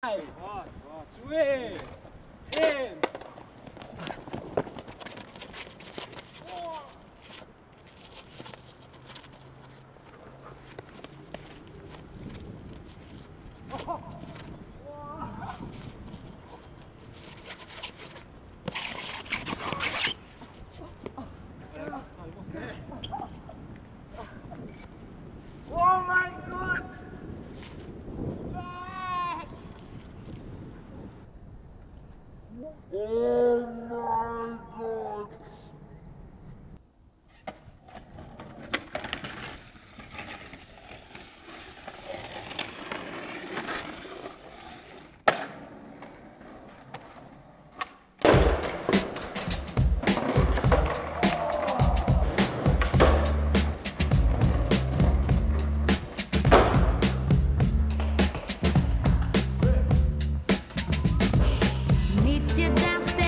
Swing! In! Oh my God! Meet you downstairs.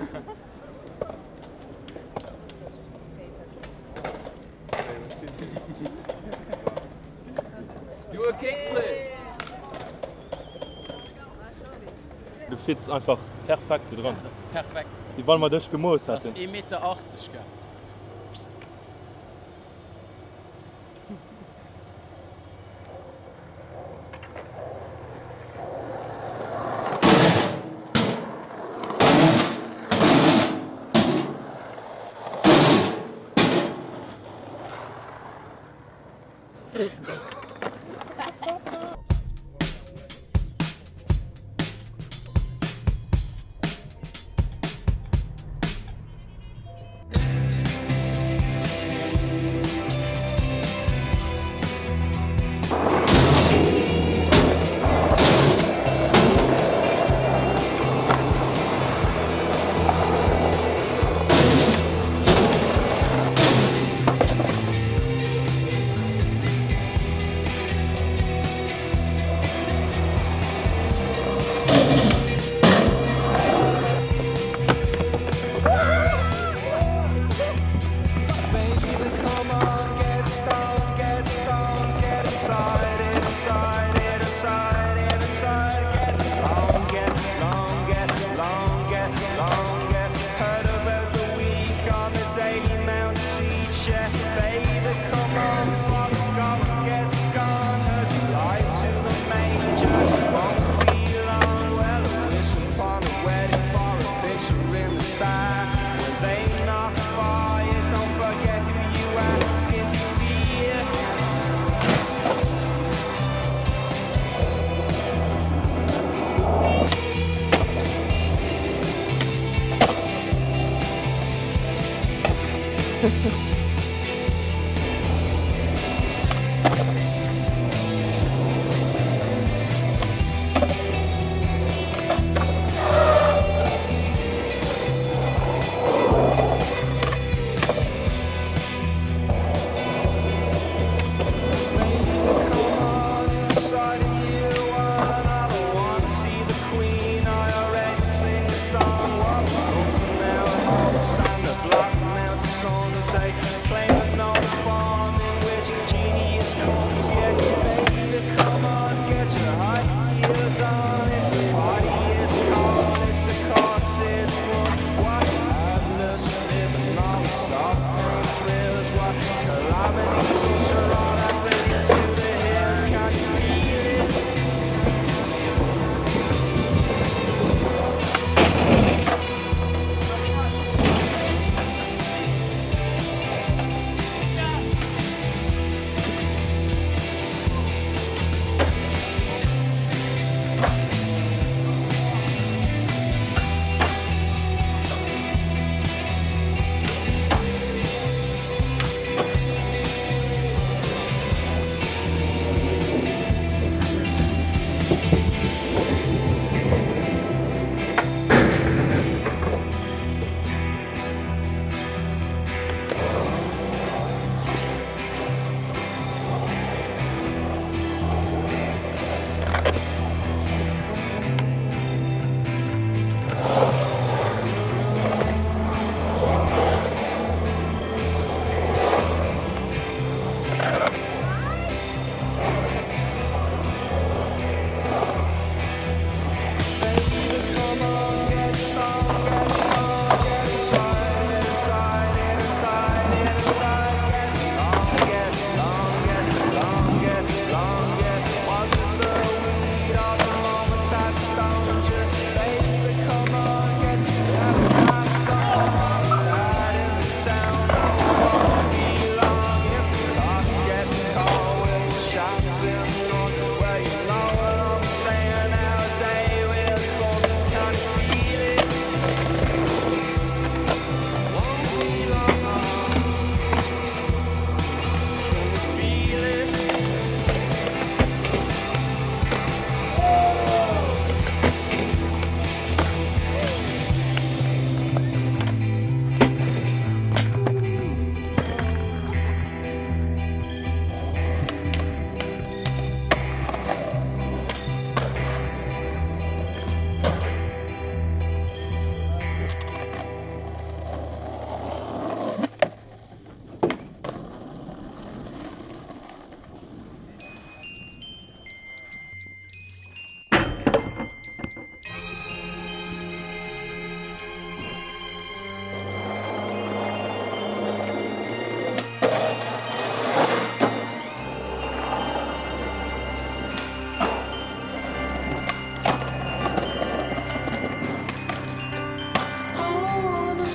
Do a kickflip! Du fitzt einfach perfekt hier dran. Das ist perfekt. Die wollen wir durchgemusst hat. Das ist 1,80 Meter. Like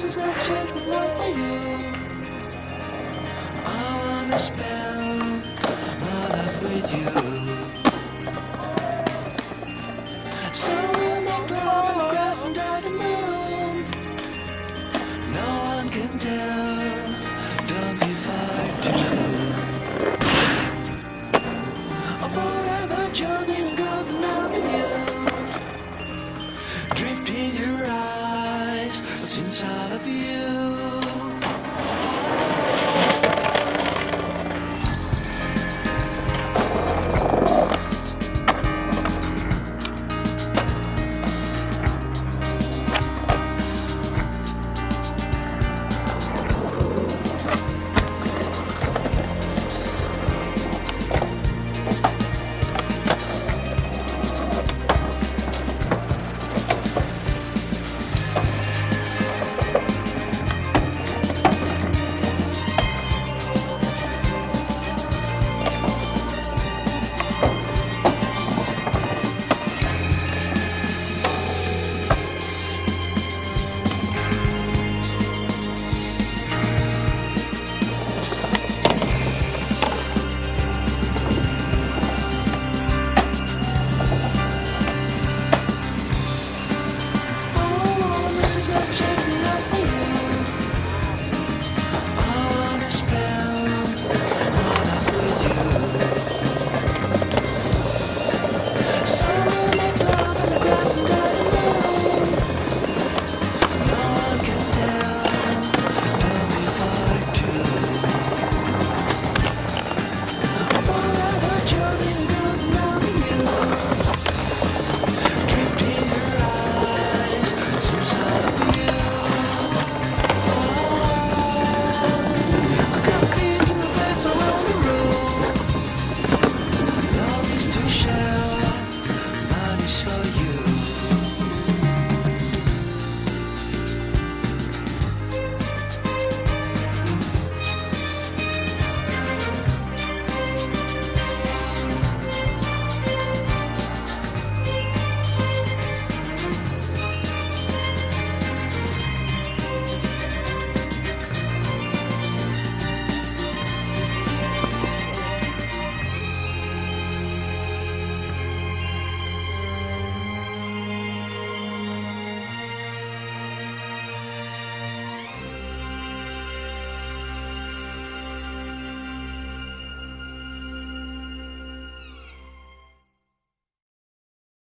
this is gonna change my life for you. I wanna spend my life with you. Somewhere in that cloud and grass and down the moon, no one can tell, don't be fired too. A forever journey and golden avenues, drifting your eyes. Since I love you.